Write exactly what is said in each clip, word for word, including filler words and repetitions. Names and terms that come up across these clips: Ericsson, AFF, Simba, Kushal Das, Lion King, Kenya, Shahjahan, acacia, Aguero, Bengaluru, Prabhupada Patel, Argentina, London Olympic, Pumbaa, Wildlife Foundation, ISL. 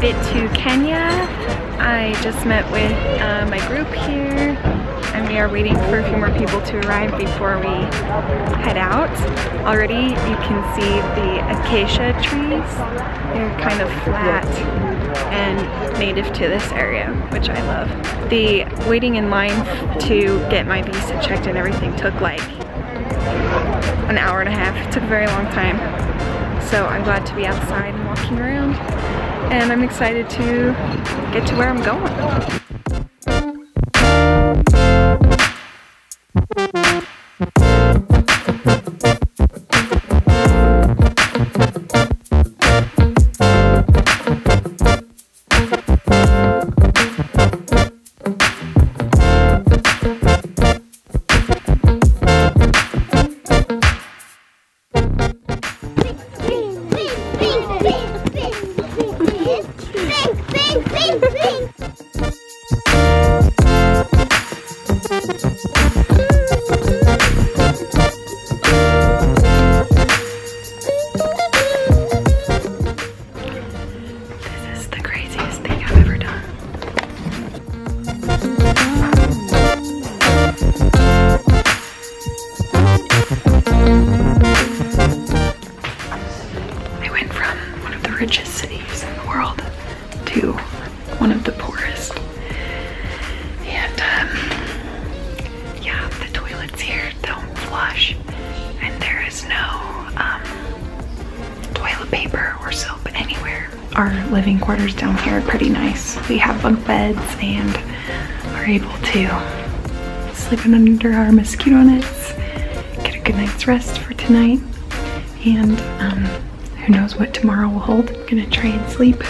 made it to Kenya. I just met with uh, my group here, and we are waiting for a few more people to arrive before we head out. Already you can see the acacia trees. They're kind of flat and native to this area, which I love. The waiting in line to get my visa checked and everything took like an hour and a half. It took a very long time. So I'm glad to be outside and walking around, and I'm excited to get to where I'm going. Our living quarters down here are pretty nice. We have bunk beds and are able to sleep under our mosquito nets, get a good night's rest for tonight, and um, who knows what tomorrow will hold. I'm gonna try and sleep,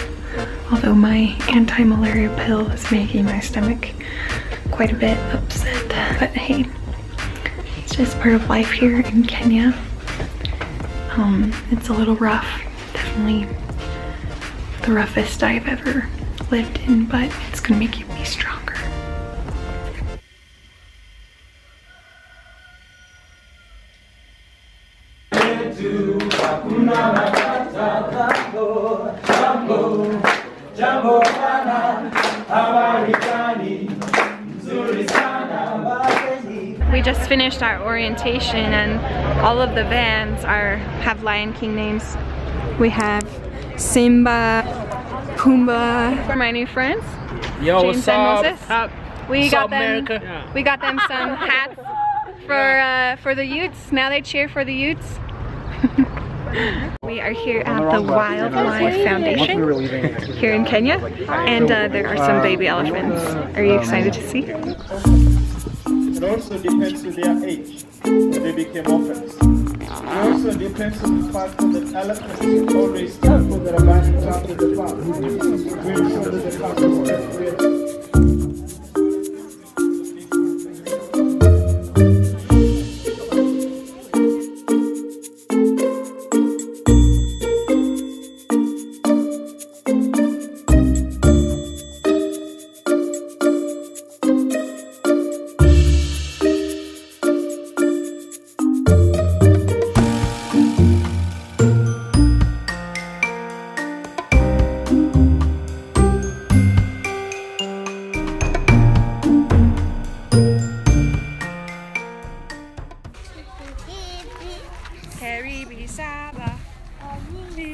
although my anti-malaria pill is making my stomach quite a bit upset. But hey, it's just part of life here in Kenya. Um, it's a little rough, definitely. The roughest I've ever lived in, but it's gonna make you be stronger. We just finished our orientation, and all of the vans are have Lion King names. We have Simba, Pumbaa. For my new friends, yo, James and Moses. Up, we got them. Yeah. We got them some hats for uh, for the youths. Now they cheer for the youths. We are here at the Wildlife Foundation here in Kenya, and uh, there are some baby elephants. Are you excited to see? It also depends on their age when they became orphans. It also depends on the fact that elephants always start for their abandoned after the farm. We will show that the farm is temporary.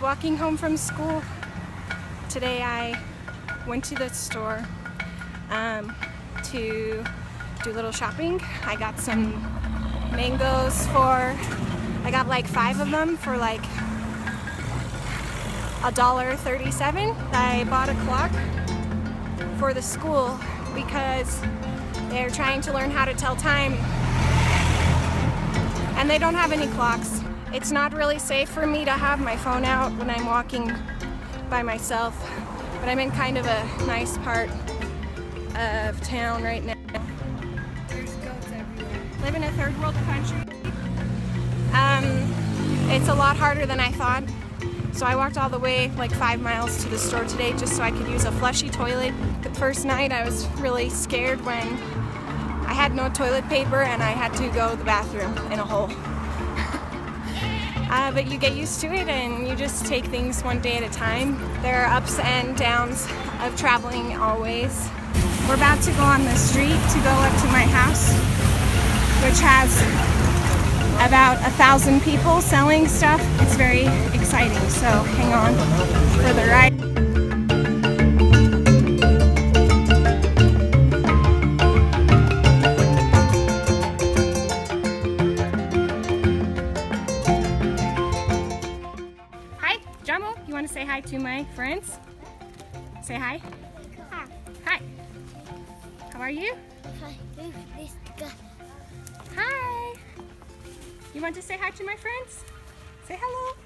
Walking home from school today, I went to the store um, to do a little shopping. I got some mangoes for, I got like five of them for like a dollar thirty-seven. I bought a clock for the school because they're trying to learn how to tell time and they don't have any clocks. It's not really safe for me to have my phone out when I'm walking by myself, but I'm in kind of a nice part of town right now. There's goats everywhere. Live in a third world country. Um, it's a lot harder than I thought. So I walked all the way, like five miles to the store today, just so I could use a flushy toilet. The first night I was really scared when I had no toilet paper and I had to go to the bathroom in a hole. Uh, but you get used to it and you just take things one day at a time. There are ups and downs of traveling always. We're about to go on the street to go up to my house, which has about a thousand people selling stuff. It's very exciting, so hang on for the ride. Say hi to my friends. Say hi. Hi. Hi. How are you? Hi. Hi. You want to say hi to my friends? Say hello.